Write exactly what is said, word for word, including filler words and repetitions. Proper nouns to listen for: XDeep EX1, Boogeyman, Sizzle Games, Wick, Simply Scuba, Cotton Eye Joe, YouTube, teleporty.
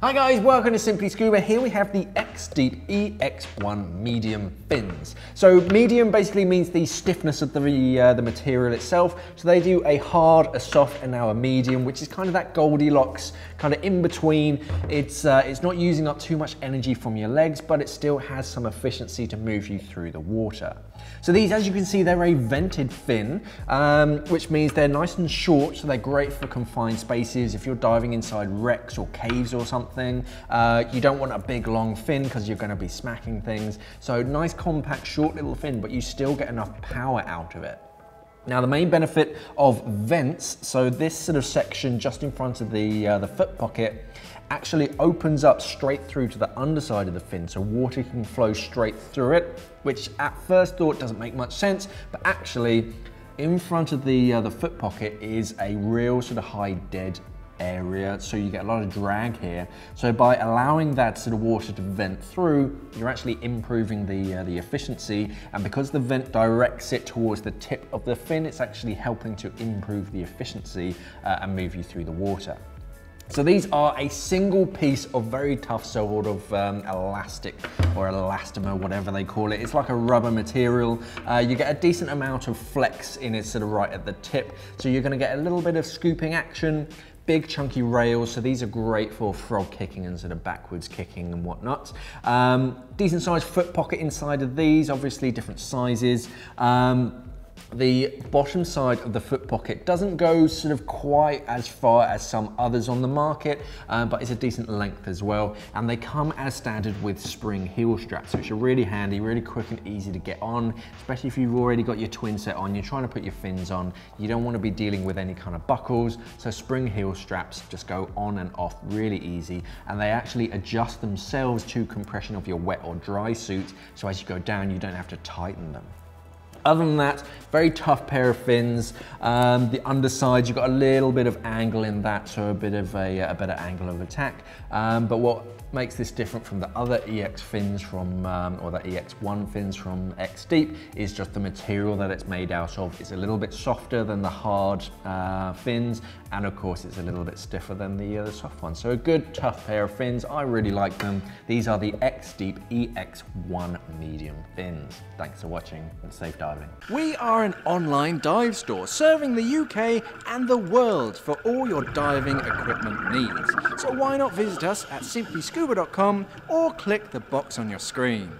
Hi guys, welcome to Simply Scuba. Here we have the XDeep E X one medium fins. So medium basically means the stiffness of the, uh, the material itself. So they do a hard, a soft, and now a medium, which is kind of that Goldilocks, kind of in between. It's, uh, it's not using up too much energy from your legs, but it still has some efficiency to move you through the water. So these, as you can see, they're a vented fin, um, which means they're nice and short, so they're great for confined spaces. If you're diving inside wrecks or caves or something, Uh, you don't want a big long fin because you're going to be smacking things. So nice compact short little fin, but you still get enough power out of it. Now the main benefit of vents, so this sort of section just in front of the, uh, the foot pocket actually opens up straight through to the underside of the fin, so water can flow straight through it, which at first thought doesn't make much sense, but actually in front of the, uh, the foot pocket is a real sort of high dead area, so you get a lot of drag here. So by allowing that sort of water to vent through, you're actually improving the uh, the efficiency, and because the vent directs it towards the tip of the fin, it's actually helping to improve the efficiency uh, and move you through the water. So these are a single piece of very tough sort of um, elastic or elastomer, whatever they call it. It's like a rubber material. Uh, you get a decent amount of flex in it sort of right at the tip. So you're gonna get a little bit of scooping action, big chunky rails. So these are great for frog kicking and sort of backwards kicking and whatnot. Um, decent sized foot pocket inside of these, obviously different sizes. Um, The bottom side of the foot pocket doesn't go sort of quite as far as some others on the market, uh, but it's a decent length as well. And they come as standard with spring heel straps, which are really handy, really quick and easy to get on, especially if you've already got your twin set on, you're trying to put your fins on, you don't want to be dealing with any kind of buckles. So spring heel straps just go on and off really easy. And they actually adjust themselves to compression of your wet or dry suit. So as you go down, you don't have to tighten them. Other than that, very tough pair of fins. Um, the underside, you've got a little bit of angle in that, so a bit of a, a better angle of attack. Um, but what makes this different from the other E X fins from, um, or the E X one fins from XDeep is just the material that it's made out of. It's a little bit softer than the hard uh, fins, and of course it's a little bit stiffer than the, uh, the soft ones. So a good tough pair of fins, I really like them. These are the XDeep E X one medium fins. Thanks for watching and safe diving. We are an online dive store serving the U K and the world for all your diving equipment needs. So why not visit us at Simply Scuba dot com or click the box on your screen.